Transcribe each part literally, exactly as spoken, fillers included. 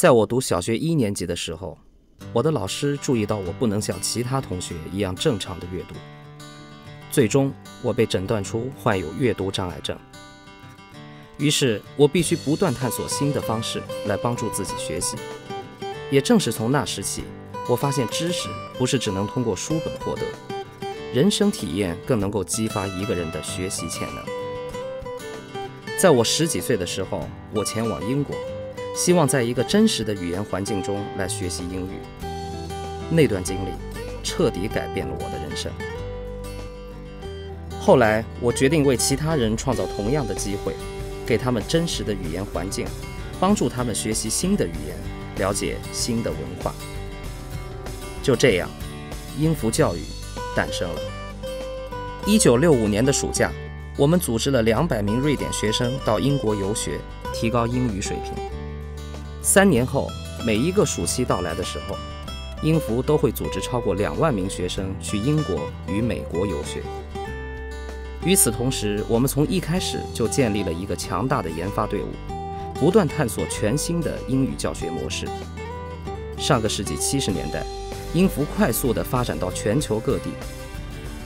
在我读小学一年级的时候，我的老师注意到我不能像其他同学一样正常的阅读，最终我被诊断出患有阅读障碍症。于是我必须不断探索新的方式来帮助自己学习。也正是从那时起，我发现知识不是只能通过书本获得，人生体验更能够激发一个人的学习潜能。在我十几岁的时候，我前往英国，希望在一个真实的语言环境中来学习英语。那段经历彻底改变了我的人生。后来，我决定为其他人创造同样的机会，给他们真实的语言环境，帮助他们学习新的语言，了解新的文化。就这样，英孚教育诞生了。一九六五年的暑假，我们组织了两百名瑞典学生到英国游学，提高英语水平。三年后，每一个暑期到来的时候，英孚都会组织超过两万名学生去英国与美国游学。与此同时，我们从一开始就建立了一个强大的研发队伍，不断探索全新的英语教学模式。上个世纪七十年代，英孚快速地发展到全球各地。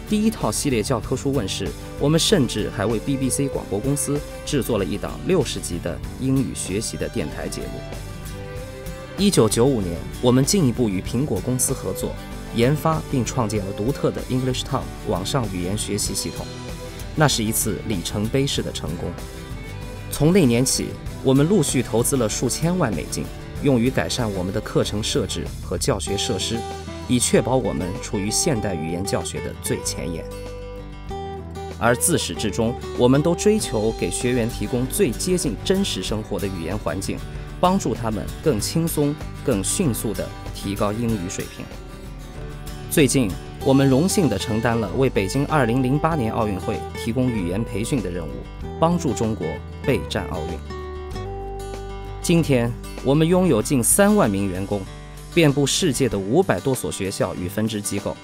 第一套系列教科书问世，我们甚至还为 B B C 广播公司制作了一档六十集的英语学习的电台节目。一九九五年，我们进一步与苹果公司合作，研发并创建了独特的 EnglishTown 网上语言学习系统。那是一次里程碑式的成功。从那年起，我们陆续投资了数千万美金，用于改善我们的课程设置和教学设施，以确保我们处于现代语言教学的最前沿。而自始至终，我们都追求给学员提供最接近真实生活的语言环境，帮助他们更轻松、更迅速地提高英语水平。最近，我们荣幸地承担了为北京二零零八年奥运会提供语言培训的任务，帮助中国备战奥运。今天，我们拥有近三万名员工，遍布世界的五百多所学校与分支机构。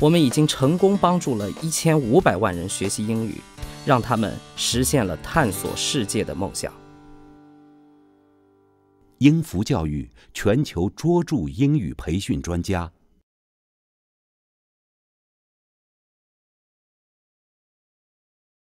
我们已经成功帮助了一千五百万人学习英语，让他们实现了探索世界的梦想。英孚教育全球卓著英语培训专家